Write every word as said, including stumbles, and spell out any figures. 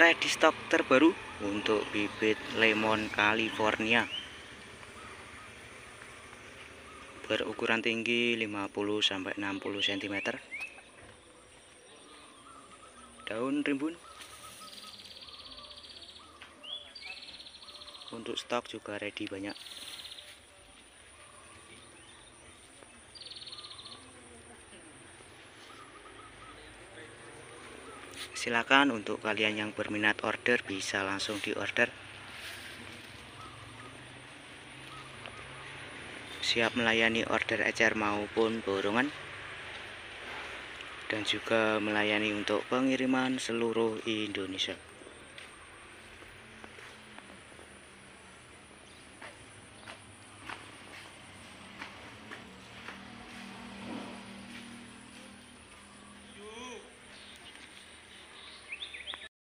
ready stock terbaru untuk bibit lemon California berukuran tinggi lima puluh sampai enam puluh sentimeter, daun rimbun. Untuk stok juga ready banyak. Silakan untuk kalian yang berminat order bisa langsung di order. Siap melayani order ecer maupun borongan, dan juga melayani untuk pengiriman seluruh Indonesia.